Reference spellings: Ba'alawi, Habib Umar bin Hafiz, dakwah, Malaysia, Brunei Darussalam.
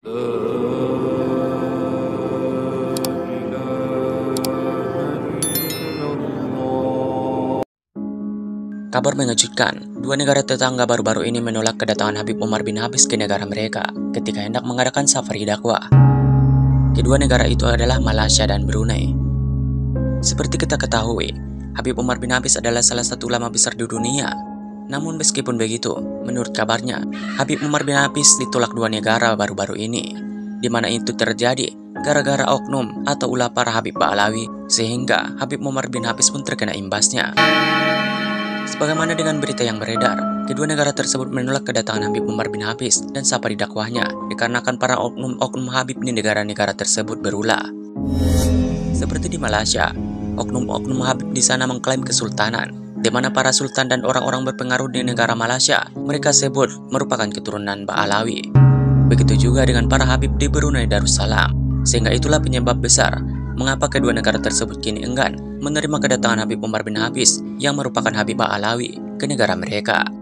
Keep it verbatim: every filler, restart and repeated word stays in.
Kabar mengejutkan, dua negara tetangga baru-baru ini menolak kedatangan Habib Umar bin Hafiz ke negara mereka ketika hendak mengadakan safari dakwah. Kedua negara itu adalah Malaysia dan Brunei. Seperti kita ketahui, Habib Umar bin Hafiz adalah salah satu ulama besar di dunia. Namun meskipun begitu, menurut kabarnya, Habib Umar bin Hafiz ditolak dua negara baru-baru ini, di mana itu terjadi gara-gara oknum atau ulah para Habib Ba'alawi, sehingga Habib Umar bin Hafiz pun terkena imbasnya. Sebagaimana dengan berita yang beredar, kedua negara tersebut menolak kedatangan Habib Umar bin Hafiz dan safari dakwahnya dikarenakan para oknum-oknum Habib di negara-negara tersebut berulah. Seperti di Malaysia, oknum-oknum Habib di sana mengklaim kesultanan, di mana para sultan dan orang-orang berpengaruh di negara Malaysia mereka sebut merupakan keturunan Ba'alawi. Begitu juga dengan para Habib di Brunei Darussalam, sehingga itulah penyebab besar mengapa kedua negara tersebut kini enggan menerima kedatangan Habib Umar bin Hafiz yang merupakan Habib Ba'alawi ke negara mereka.